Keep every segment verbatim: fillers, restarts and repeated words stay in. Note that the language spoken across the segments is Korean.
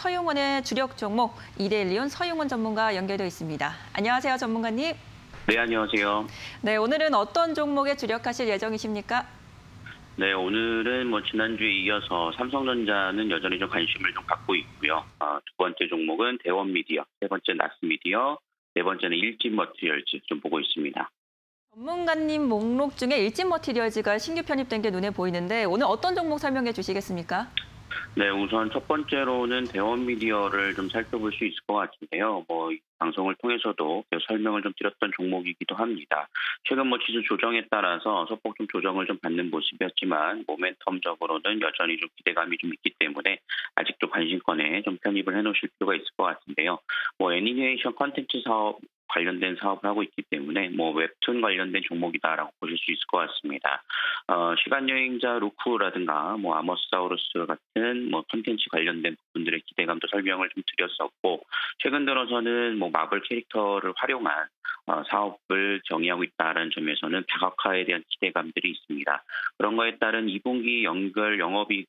서용원의 주력 종목 이데일리온 서용원 전문가 연결되어 있습니다. 안녕하세요, 전문가님. 네, 안녕하세요. 네, 오늘은 어떤 종목에 주력하실 예정이십니까? 네, 오늘은 뭐 지난주에 이어서 삼성전자는 여전히 좀 관심을 좀 갖고 있고요. 아, 두 번째 종목은 대원미디어, 세 번째 나스미디어, 네 번째는 일진머티리얼즈 좀 보고 있습니다. 전문가님 목록 중에 일진머티리얼즈가 신규 편입된 게 눈에 보이는데 오늘 어떤 종목 설명해 주시겠습니까? 네, 우선 첫 번째로는 대원미디어를 좀 살펴볼 수 있을 것 같은데요. 뭐 방송을 통해서도 설명을 좀 드렸던 종목이기도 합니다. 최근 뭐 지수 조정에 따라서 소폭 좀 조정을 좀 받는 모습이었지만 모멘텀적으로는 여전히 좀 기대감이 좀 있기 때문에 아직도 관심권에 좀 편입을 해놓으실 필요가 있을 것 같은데요. 뭐 애니메이션 컨텐츠 사업 관련된 사업을 하고 있기 때문에 뭐 웹툰 관련된 종목이다라고 보실 수 있을 것 같습니다. 어, 시간여행자 루크라든가 뭐 아머드 사우르스 같은 뭐 컨텐츠 관련된 부분들의 기대감도 설명을 좀 드렸었고, 최근 들어서는 뭐 마블 캐릭터를 활용한 어, 사업을 정의하고 있다는 점에서는 다각화에 대한 기대감들이 있습니다. 그런 거에 따른 이 분기 연결 영업이익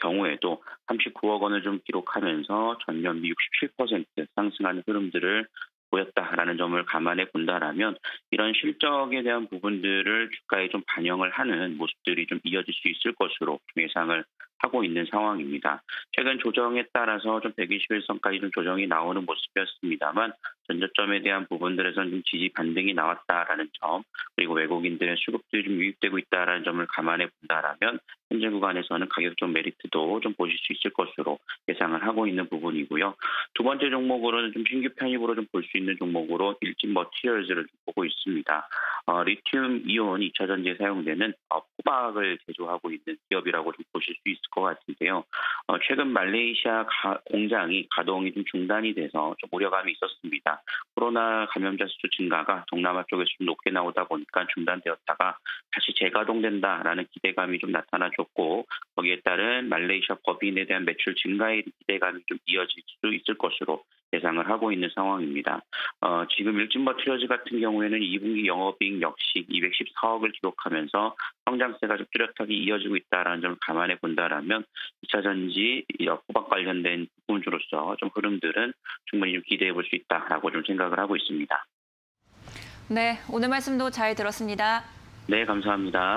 경우에도 삼십구억 원을 좀 기록하면서 전년비 육십칠 퍼센트 상승하는 흐름들을 보였다라는 점을 감안해 본다라면 이런 실적에 대한 부분들을 주가에 좀 반영을 하는 모습들이 좀 이어질 수 있을 것으로 예상을 하고 있는 상황입니다. 최근 조정에 따라서 좀 백이십일 선까지 좀 조정이 나오는 모습이었습니다만 전저점에 대한 부분들에서는 좀 지지 반등이 나왔다라는 점, 그리고 외국인들의 수급들이 좀 유입되고 있다라는 점을 감안해 본다라면 현재 구간에서는 가격적 메리트도 좀 보실 수 있을 것으로 예상을 하고 있는 부분이고요. 두 번째 종목으로는 좀 신규 편입으로 좀 볼 수 있는 종목으로 일진머티리얼즈를 보고 있습니다. 어, 리튬 이온 이차 전지에 사용되는 어, 호박을 제조하고 있는 기업이라고 좀 보실 수 있을 것 같은데요. 어, 최근 말레이시아 가, 공장이 가동이 좀 중단이 돼서 좀 우려감이 있었습니다. 코로나 감염자 수 증가가 동남아 쪽에서 좀 높게 나오다 보니까 중단되었다가 다시 재가동된다라는 기대감이 좀 나타나졌고, 거기에 따른 말레이시아 법인에 대한 매출 증가의 기대감이 좀 이어질 수 있을 것으로 예상을 하고 있는 상황입니다. 어, 지금 일진버티어지 같은 경우에는 이 분기 영업이익 역시 이백십사억을 기록하면서 성장세가 좀 뚜렷하게 이어지고 있다는 점을 감안해 본다라면 이차 전지 호박 관련된 부분으로서 좀 흐름들은 충분히 좀 기대해 볼 수 있다라고 좀 생각을 하고 있습니다. 네, 오늘 말씀도 잘 들었습니다. 네, 감사합니다.